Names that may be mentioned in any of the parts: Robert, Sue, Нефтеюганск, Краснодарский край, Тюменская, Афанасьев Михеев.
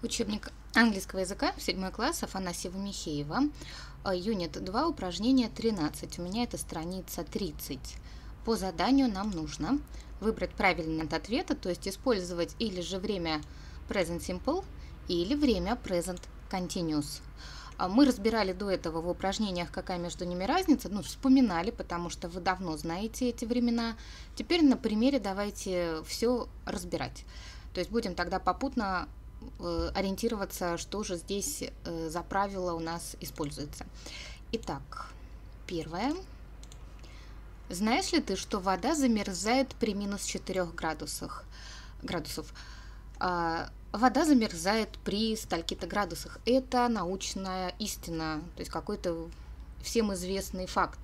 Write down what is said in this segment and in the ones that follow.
Учебник английского языка, 7 класс, Афанасьева Михеева, юнит 2, упражнение 13. У меня это страница 30. По заданию нам нужно выбрать правильный от ответа, то есть использовать или же время present simple, или время present continuous. Мы разбирали до этого в упражнениях, какая между ними разница, вспоминали, потому что вы давно знаете эти времена. Теперь на примере давайте все разбирать. То есть будем тогда попутно ориентироваться, что же здесь за правило у нас используется. Итак, первое. Знаешь ли ты, что вода замерзает при минус 4 градусах? Вода замерзает при стольки-то градусах. Это научная истина, то есть какой-то всем известный факт.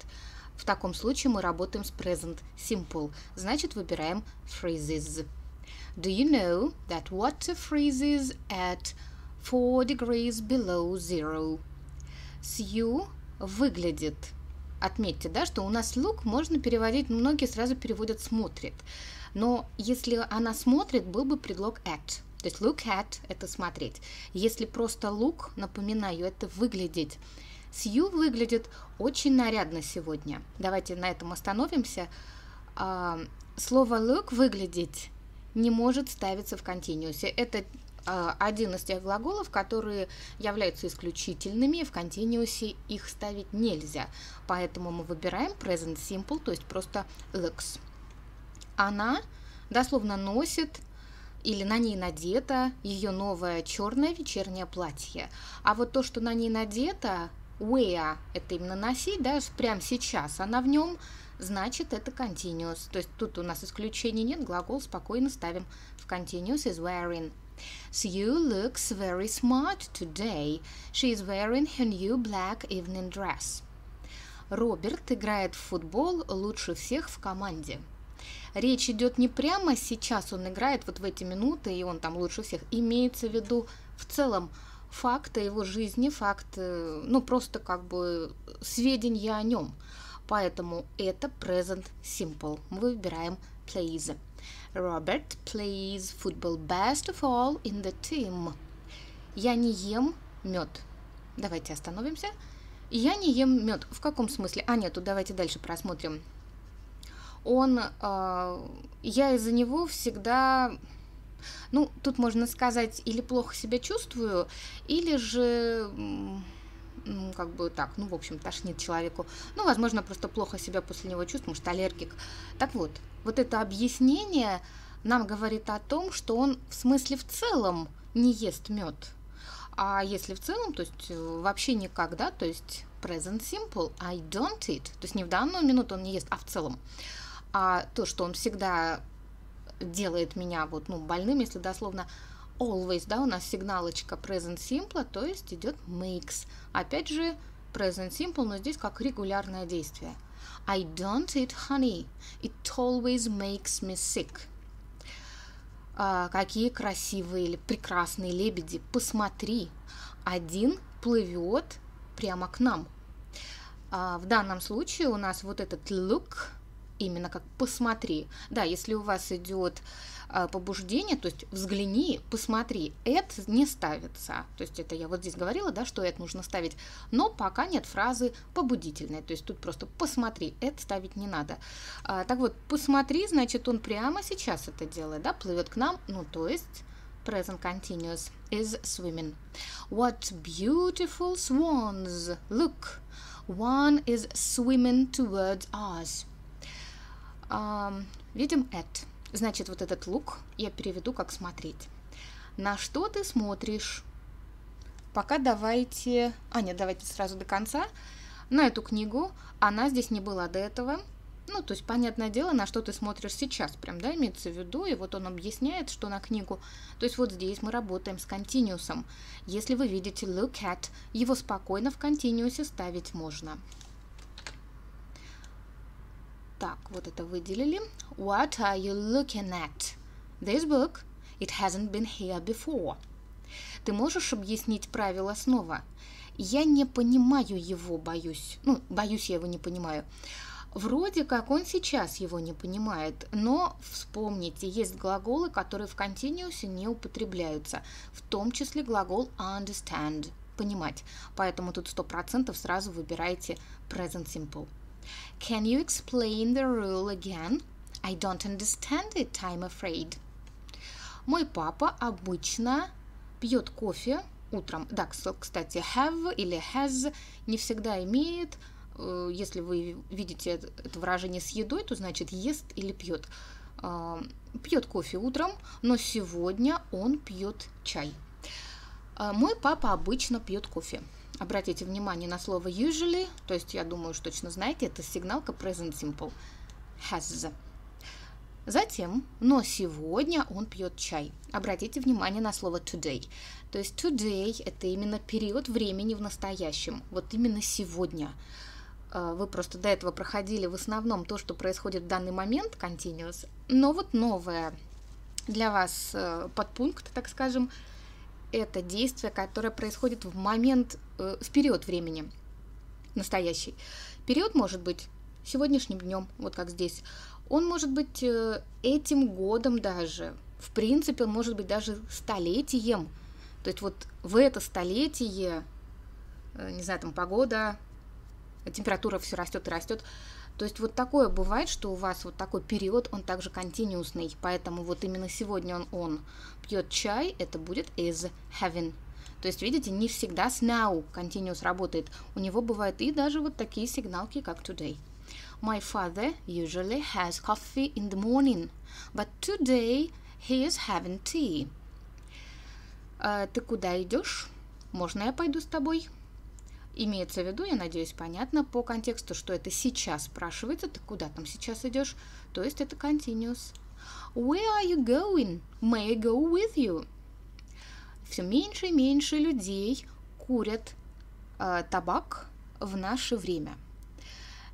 В таком случае мы работаем с present simple, значит выбираем freezes. Do you know that water freezes at 4 degrees below zero? Sue выглядит. Отметьте, да, что у нас look можно переводить, многие сразу переводят смотрит. Но если она смотрит, был бы предлог at. То есть look at – это смотреть. Если просто look, напоминаю, это выглядеть. Sue выглядит очень нарядно сегодня. Давайте на этом остановимся. Слово look – выглядеть не может ставиться в континуусе. Это один из тех глаголов, которые являются исключительными, в континуусе их ставить нельзя. Поэтому мы выбираем present simple, то есть просто looks. Она дословно носит или на ней надето ее новое черное вечернее платье. А вот то, что на ней надето, wear, это именно носить, да, прямо сейчас она в нем, значит это continuous. То есть тут у нас исключений нет, глагол спокойно ставим в continuous is wearing. Sue looks very smart today. She is wearing her new black evening dress. Роберт играет в футбол лучше всех в команде. Речь идет не прямо сейчас он играет, вот в эти минуты, и он там лучше всех. Имеется в виду в целом факт о его жизни, факт, просто как бы сведения о нем. Поэтому это present simple. Мы выбираем plays. Robert plays football best of all in the team. Я не ем мед. Давайте остановимся. Я не ем мед. В каком смысле? Давайте дальше просмотрим. Я из-за него всегда, тут можно сказать, или плохо себя чувствую, или же, тошнит человеку. Возможно, просто плохо себя после него чувствую, может, аллергик. Так вот, это объяснение нам говорит о том, что он в смысле в целом не ест мед. А если в целом, то есть вообще никогда, то есть present simple, I don't eat. То есть не в данную минуту он не ест, а в целом. А то, что он всегда делает меня больным, если дословно always, да, у нас сигналочка present simple, то есть идет makes. Опять же, present simple, но здесь как регулярное действие. I don't eat honey. It always makes me sick. Какие красивые или прекрасные лебеди. Посмотри, один плывет прямо к нам. В данном случае у нас вот этот look, именно как посмотри. Да, если у вас идет побуждение, то есть взгляни, посмотри, это не ставится. То есть это я вот здесь говорила, да, что это нужно ставить, но пока нет фразы побудительной. То есть тут просто посмотри, это ставить не надо. Так вот, посмотри, значит он прямо сейчас это делает, да, плывет к нам, то есть present continuous is swimming. What beautiful swans! Look, one is swimming towards us. Видим at. Значит, вот этот look я переведу как смотреть. На что ты смотришь? Пока давайте... давайте сразу до конца. На эту книгу. Она здесь не была до этого. То есть, понятное дело, на что ты смотришь сейчас. Прям, да, имеется в виду. И вот он объясняет, что на книгу. То есть, вот здесь мы работаем с continuous. Если вы видите look at, его спокойно в continuous ставить можно. Так, вот это выделили. What are you looking at? This book. It hasn't been here before. Ты можешь объяснить правило снова? Я не понимаю его, боюсь. Боюсь, я его не понимаю. Вроде как он сейчас его не понимает, но вспомните, есть глаголы, которые в континуусе не употребляются, в том числе глагол understand – понимать, поэтому тут 100% сразу выбирайте present simple. Can you explain the rule again? I don't understand it, I'm afraid. Мой папа обычно пьет кофе утром. Да, кстати, have или has не всегда имеет. Если вы видите это выражение с едой, то значит ест или пьет. Пьет кофе утром, но сегодня он пьет чай. Мой папа обычно пьет кофе. Обратите внимание на слово usually, то есть я думаю, что точно знаете, это сигналка present simple. Has. Затем, но сегодня он пьет чай. Обратите внимание на слово today. То есть today – это именно период времени в настоящем, вот именно сегодня. Вы просто до этого проходили в основном то, что происходит в данный момент, continuous, но вот новое для вас подпункт, так скажем, это действие, которое происходит в момент, в период времени настоящий. Период может быть сегодняшним днем, вот как здесь. Он может быть этим годом даже, в принципе, он может быть даже столетием. То есть вот в это столетие, не знаю, там погода, температура все растет и растет. То есть вот такое бывает, что у вас вот такой период, он также континуусный. Поэтому вот именно сегодня он пьет чай, это будет is having. То есть, видите, не всегда с now continuous работает. У него бывают и даже вот такие сигналки, как today. My father usually has coffee in the morning, but today he is having tea. Ты куда идешь? Можно я пойду с тобой? Имеется в виду, я надеюсь, понятно по контексту, что это сейчас спрашивается, ты куда там сейчас идешь? То есть это continuous. Where are you going? May I go with you? Все меньше и меньше людей курят табак в наше время.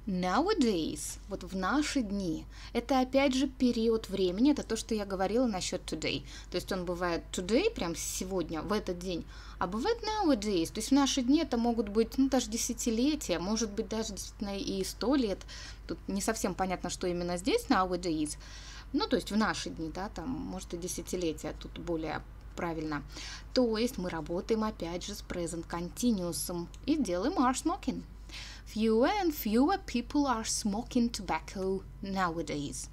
Nowadays, вот в наши дни, это опять же период времени, это то, что я говорила насчет today. То есть он бывает today, прям сегодня, в этот день, а бывает nowadays, то есть в наши дни это могут быть, ну, даже десятилетия, может быть, даже действительно и 100 лет. Тут не совсем понятно, что именно здесь nowadays, ну, то есть в наши дни, да, там, может, и десятилетия, тут более правильно. То есть мы работаем опять же с present continuous и делаем are smoking. Fewer and fewer people are smoking tobacco nowadays.